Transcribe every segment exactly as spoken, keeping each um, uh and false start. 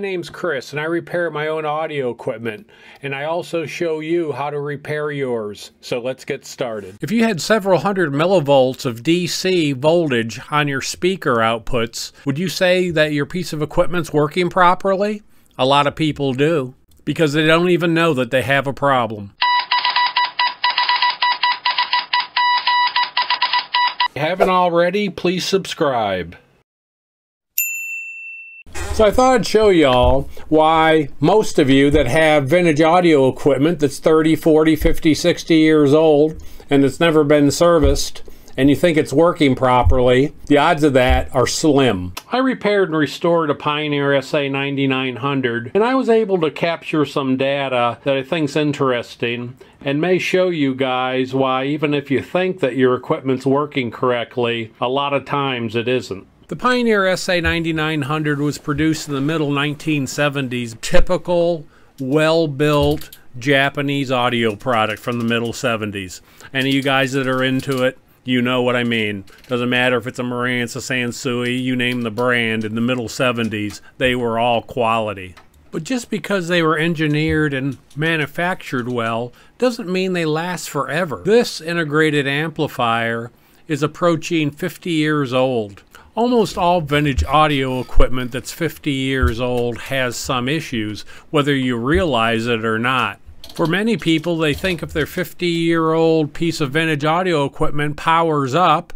My name's Chris, and I repair my own audio equipment, and I also show you how to repair yours. So let's get started. If you had several hundred millivolts of D C voltage on your speaker outputs, would you say that your piece of equipment's working properly? A lot of people do, because they don't even know that they have a problem. If you haven't already, please subscribe. So I thought I'd show y'all why most of you that have vintage audio equipment that's thirty, forty, fifty, sixty years old and it's never been serviced and you think it's working properly, the odds of that are slim. I repaired and restored a Pioneer S A ninety-nine hundred, and I was able to capture some data that I think's interesting and may show you guys why even if you think that your equipment's working correctly, a lot of times it isn't. The Pioneer S A ninety-nine hundred was produced in the middle nineteen seventies. Typical, well-built Japanese audio product from the middle seventies. Any of you guys that are into it, you know what I mean. Doesn't matter if it's a Marantz, a Sansui, you name the brand, in the middle seventies, they were all quality. But just because they were engineered and manufactured well, doesn't mean they last forever. This integrated amplifier is approaching fifty years old. Almost all vintage audio equipment that's fifty years old has some issues, whether you realize it or not. For many people, they think if their fifty-year-old piece of vintage audio equipment powers up,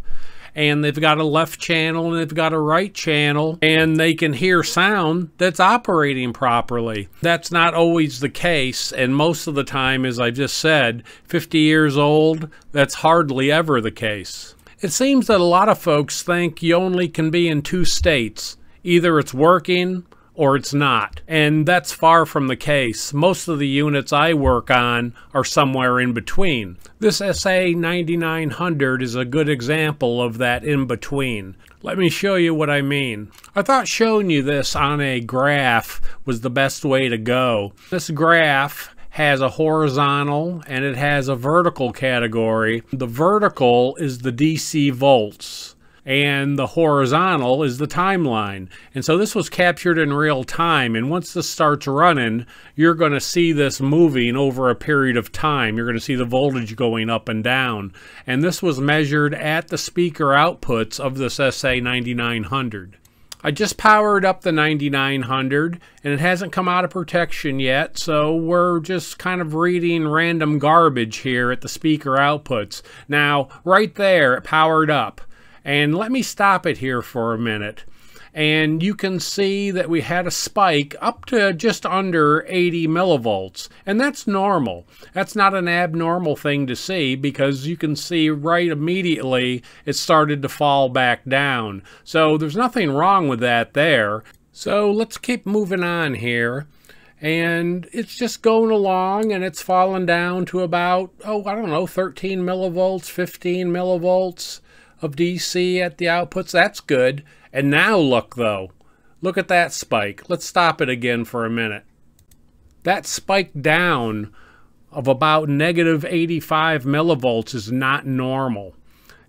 and they've got a left channel and they've got a right channel, and they can hear sound, that's operating properly. That's not always the case, and most of the time, as I've just said, fifty years old, that's hardly ever the case. It seems that a lot of folks think you only can be in two states. Either it's working or it's not. And that's far from the case. Most of the units I work on are somewhere in between. This S A ninety-nine hundred is a good example of that in between. Let me show you what I mean. I thought showing you this on a graph was the best way to go. This graph has a horizontal and it has a vertical category. The vertical is the D C volts and the horizontal is the timeline. And so this was captured in real time, and once this starts running, you're going to see this moving over a period of time. You're going to see the voltage going up and down. And this was measured at the speaker outputs of this S A ninety-nine hundred. I just powered up the ninety-nine hundred, and it hasn't come out of protection yet, so we're just kind of reading random garbage here at the speaker outputs. Now, right there, it powered up. And let me stop it here for a minute. And you can see that we had a spike up to just under eighty millivolts. And that's normal. That's not an abnormal thing to see, because you can see right immediately it started to fall back down. So there's nothing wrong with that there. So let's keep moving on here. And it's just going along, and it's fallen down to about, oh, I don't know, thirteen millivolts, fifteen millivolts of D C at the outputs. That's good. And now look though, look at that spike. Let's stop it again for a minute. That spike down of about negative eighty-five millivolts is not normal.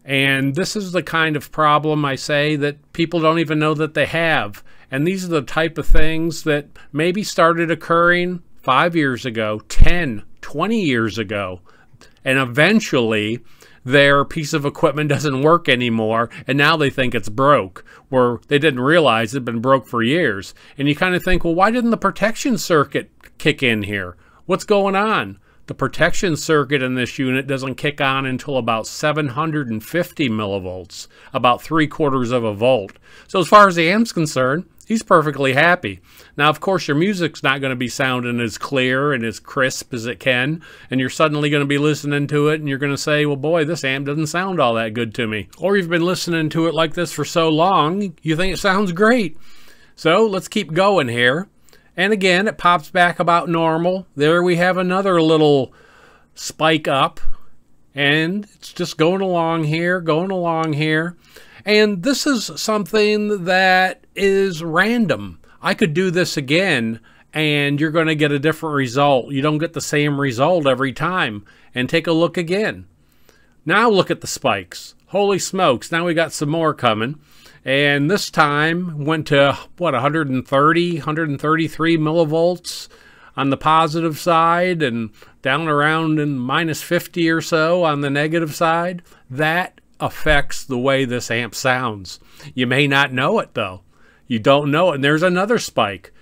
And this is the kind of problem I say that people don't even know that they have. And these are the type of things that maybe started occurring five years ago, ten, twenty years ago, and eventually their piece of equipment doesn't work anymore, and now they think it's broke, where they didn't realize it'd been broke for years. And you kind of think, well, why didn't the protection circuit kick in here? What's going on? The protection circuit in this unit doesn't kick on until about seven hundred fifty millivolts, about three quarters of a volt. So as far as the amp's concerned, he's perfectly happy. Now, of course, your music's not going to be sounding as clear and as crisp as it can, and you're suddenly going to be listening to it, and you're going to say, well, boy, this amp doesn't sound all that good to me. Or you've been listening to it like this for so long, you think it sounds great. So let's keep going here. And again, it pops back about normal. There we have another little spike up, and it's just going along here, going along here. And this is something that is random. I could do this again, and you're going to get a different result. You don't get the same result every time. And take a look again. Now look at the spikes. Holy smokes, now we got some more coming. and this time went to, what, one hundred thirty, one hundred thirty-three millivolts on the positive side and down around in minus fifty or so on the negative side. That affects the way this amp sounds. You may not know it, though. You don't know it. And there's another spike,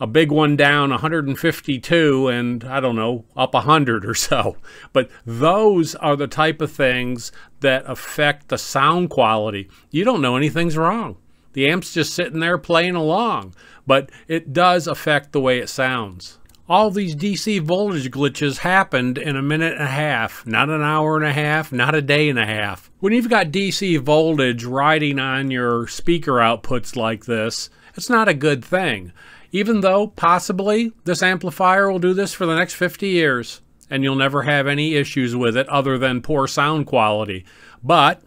a big one down one hundred fifty-two and, I don't know, up one hundred or so. But those are the type of things that affect the sound quality. You don't know anything's wrong. The amp's just sitting there playing along, but it does affect the way it sounds. All these D C voltage glitches happened in a minute and a half, not an hour and a half, not a day and a half. When you've got D C voltage riding on your speaker outputs like this, it's not a good thing. Even though, possibly, this amplifier will do this for the next fifty years, and you'll never have any issues with it other than poor sound quality. But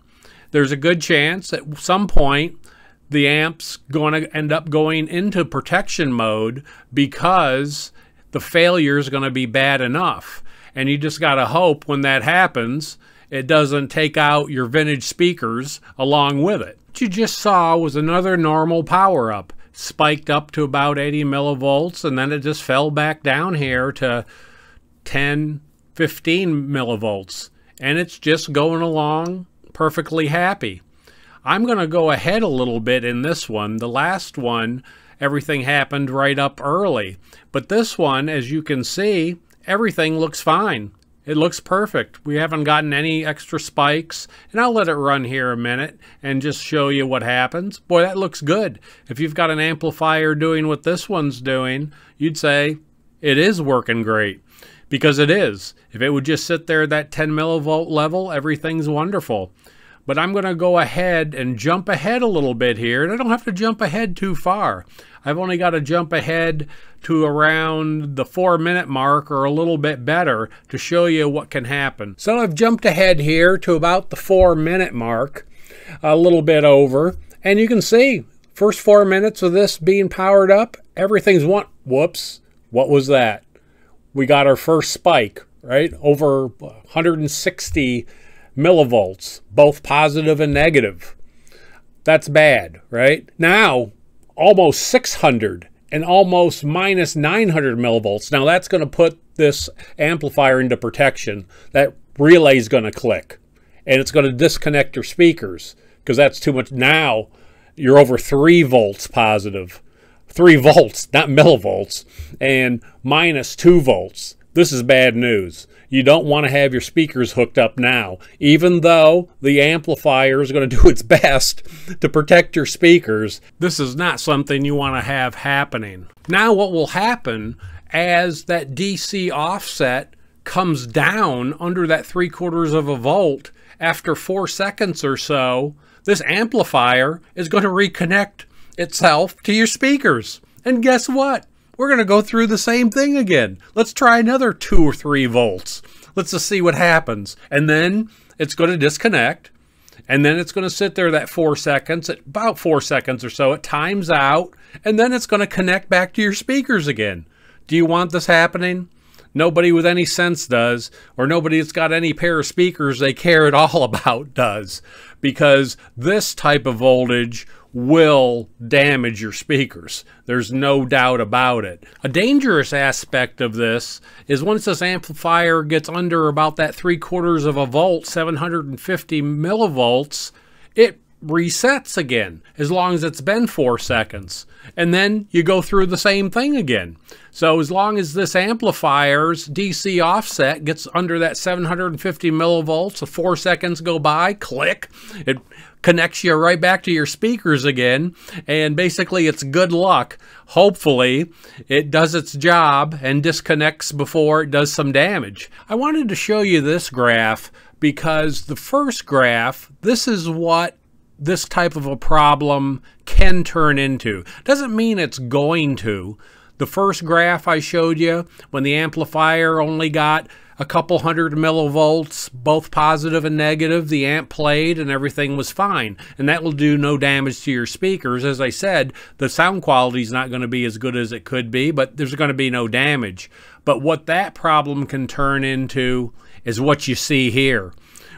there's a good chance at some point the amp's going to end up going into protection mode because the failure is going to be bad enough. And you just got to hope when that happens, it doesn't take out your vintage speakers along with it. What you just saw was another normal power up. Spiked up to about eighty millivolts, and then it just fell back down here to ten, fifteen millivolts. And it's just going along perfectly happy. I'm going to go ahead a little bit in this one. The last one, everything happened right up early. But this one, as you can see, everything looks fine. It looks perfect. We haven't gotten any extra spikes. And I'll let it run here a minute and just show you what happens. Boy, that looks good. If you've got an amplifier doing what this one's doing, you'd say it is working great. Because it is. If it would just sit there at that ten millivolt level, everything's wonderful. But I'm going to go ahead and jump ahead a little bit here. And I don't have to jump ahead too far. I've only got to jump ahead to around the four minute mark or a little bit better to show you what can happen. So I've jumped ahead here to about the four minute mark, a little bit over. And you can see, first four minutes of this being powered up, everything's one. Whoops, what was that? We got our first spike, right? Over one hundred sixty millivolts, both positive and negative. That's bad, right? Now, almost six hundred and almost minus nine hundred millivolts. Now that's going to put this amplifier into protection. That relay is going to click, and it's going to disconnect your speakers because that's too much. Now you're over three volts positive, three volts, not millivolts, and minus two volts. This is bad news. You don't want to have your speakers hooked up now, even though the amplifier is going to do its best to protect your speakers. This is not something you want to have happening. Now what will happen as that D C offset comes down under that three quarters of a volt after four seconds or so, this amplifier is going to reconnect itself to your speakers. And guess what? We're going to go through the same thing again. Let's try another two or three volts. Let's just see what happens. And then it's going to disconnect. And then it's going to sit there that four seconds, at about four seconds or so. It times out. And then it's going to connect back to your speakers again. Do you want this happening? Nobody with any sense does, or nobody that's got any pair of speakers they care at all about does, because this type of voltage will damage your speakers. There's no doubt about it. A dangerous aspect of this is once this amplifier gets under about that three quarters of a volt, seven hundred fifty millivolts, it resets again as long as it's been four seconds. And then you go through the same thing again. So as long as this amplifier's D C offset gets under that seven hundred fifty millivolts, so four seconds go by, click, it connects you right back to your speakers again. And basically it's good luck. Hopefully it does its job and disconnects before it does some damage. I wanted to show you this graph because the first graph, this is what this type of a problem can turn into. Doesn't mean it's going to. The first graph I showed you, when the amplifier only got a couple hundred millivolts, both positive and negative, the amp played and everything was fine. And that will do no damage to your speakers. As I said, the sound quality is not going to be as good as it could be, but there's going to be no damage. But what that problem can turn into is what you see here,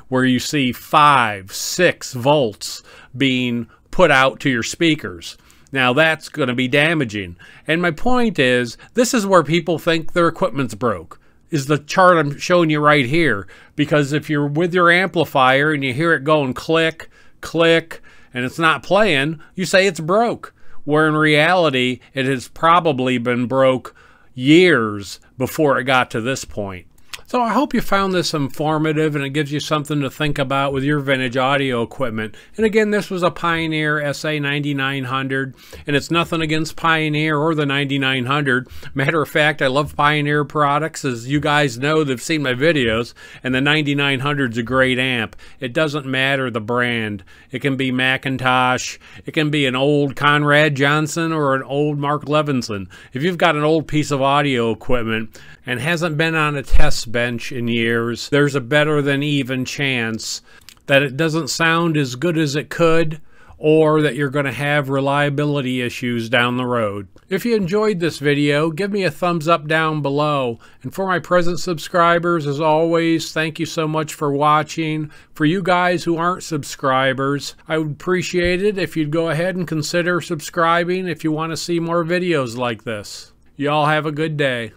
where you see five, six volts being put out to your speakers. Now that's going to be damaging. And my point is, this is where people think their equipment's broke, is the chart I'm showing you right here. Because if you're with your amplifier and you hear it going click, click, and it's not playing, you say it's broke. Where in reality, it has probably been broke years before it got to this point. So I hope you found this informative and it gives you something to think about with your vintage audio equipment. And again, this was a Pioneer S A ninety-nine hundred, and it's nothing against Pioneer or the ninety-nine hundred. Matter of fact, I love Pioneer products. As you guys know, they've seen my videos, and the ninety-nine hundred's a great amp. It doesn't matter the brand. It can be McIntosh. It can be an old Conrad Johnson or an old Mark Levinson. If you've got an old piece of audio equipment and hasn't been on a test bench in years, there's a better than even chance that it doesn't sound as good as it could, or that you're going to have reliability issues down the road. If you enjoyed this video, give me a thumbs up down below. And for my present subscribers, as always, thank you so much for watching. For you guys who aren't subscribers, I would appreciate it if you'd go ahead and consider subscribing if you want to see more videos like this. Y'all have a good day.